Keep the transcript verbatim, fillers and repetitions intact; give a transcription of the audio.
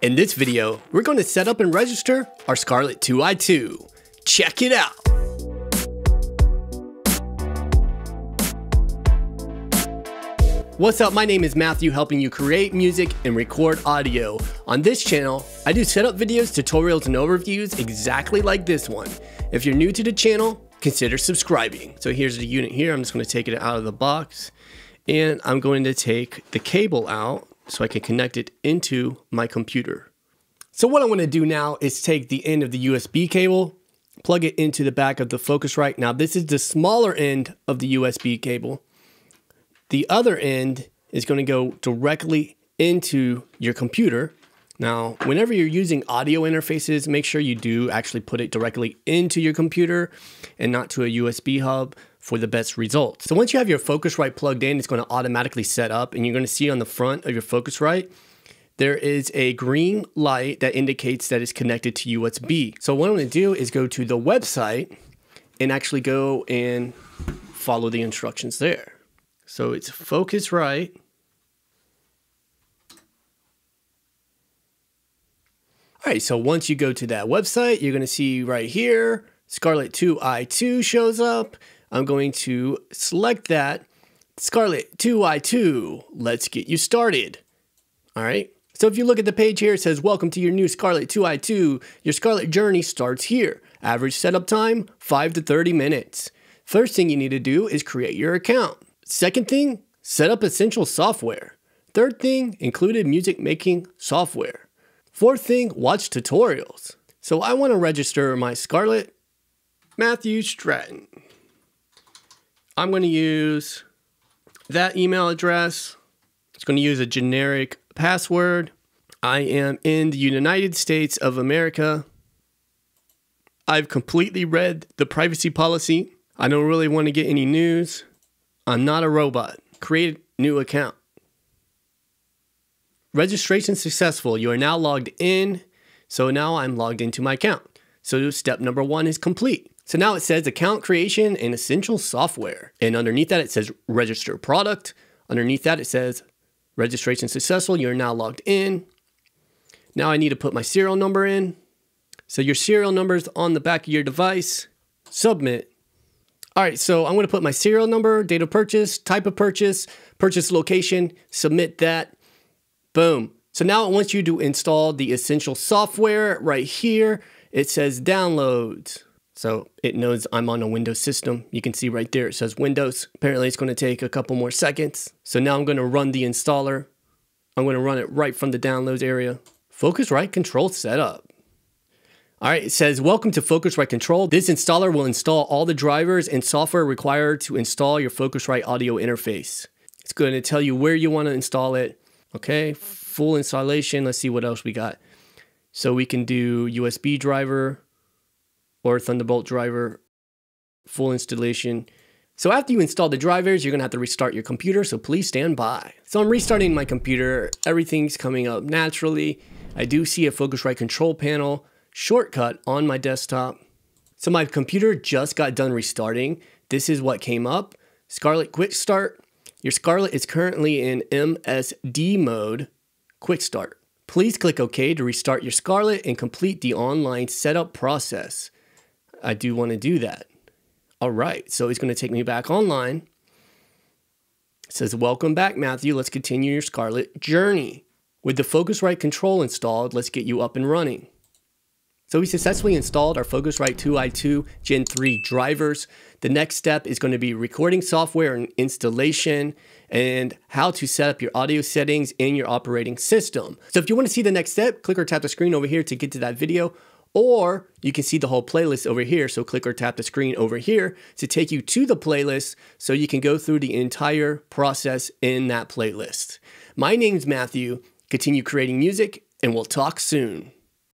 In this video, we're going to set up and register our Scarlett two i two. Check it out. What's up? My name is Matthew, helping you create music and record audio. On this channel, I do setup videos, tutorials, and overviews exactly like this one. If you're new to the channel, consider subscribing. So here's the unit here. I'm just going to take it out of the box, and I'm going to take the cable out so I can connect it into my computer. So what I want to do now is take the end of the U S B cable, plug it into the back of the Focusrite. Now this is the smaller end of the U S B cable. The other end is going to go directly into your computer. Now, whenever you're using audio interfaces, make sure you do actually put it directly into your computer and not to a U S B hub for the best results. So once you have your Focusrite plugged in, it's going to automatically set up, and you're going to see on the front of your Focusrite, there is a green light that indicates that it's connected to U S B. So what I'm going to do is go to the website and actually go and follow the instructions there. So it's Focusrite. All right, so once you go to that website, you're gonna see right here, Scarlett two i two shows up. I'm going to select that. Scarlett two i two, let's get you started. All right, so if you look at the page here, it says, welcome to your new Scarlett two i two. Your Scarlett journey starts here. Average setup time, five to thirty minutes. First thing you need to do is create your account. Second thing, set up essential software. Third thing, included music making software. Fourth thing, watch tutorials. So I want to register my Scarlett Matthew Stratton. I'm going to use that email address. It's going to use a generic password. I am in the United States of America. I've completely read the privacy policy. I don't really want to get any news. I'm not a robot. Create new account. Registration successful. You are now logged in. So now I'm logged into my account. So step number one is complete. So now it says account creation and essential software. And underneath that, it says register product. Underneath that, it says registration successful. You're now logged in. Now I need to put my serial number in. So your serial number is on the back of your device. Submit. All right, so I'm gonna put my serial number, date of purchase, type of purchase, purchase location, submit that, boom. So now it wants you to install the essential software right here. It says downloads. So it knows I'm on a Windows system. You can see right there, it says Windows. Apparently it's gonna take a couple more seconds. So now I'm gonna run the installer. I'm gonna run it right from the downloads area. Focusrite Control setup. All right, it says, welcome to Focusrite Control. This installer will install all the drivers and software required to install your Focusrite audio interface. It's going to tell you where you want to install it. Okay, full installation. Let's see what else we got. So we can do U S B driver or Thunderbolt driver, full installation. So after you install the drivers, you're going to have to restart your computer, so please stand by. So I'm restarting my computer. Everything's coming up naturally. I do see a Focusrite Control panel shortcut on my desktop. So my computer just got done restarting. This is what came up. Scarlett quick start. Your Scarlett is currently in M S D mode. Quick start. Please click OK to restart your Scarlett and complete the online setup process. I do want to do that. All right, so it's going to take me back online. It says, welcome back, Matthew. Let's continue your Scarlett journey. With the Focusrite Control installed, let's get you up and running. So we successfully installed our Focusrite two i two Gen three drivers. The next step is going to be recording software and installation and how to set up your audio settings in your operating system. So if you want to see the next step, click or tap the screen over here to get to that video, or you can see the whole playlist over here. So click or tap the screen over here to take you to the playlist so you can go through the entire process in that playlist. My name's Matthew. Continue creating music, and we'll talk soon.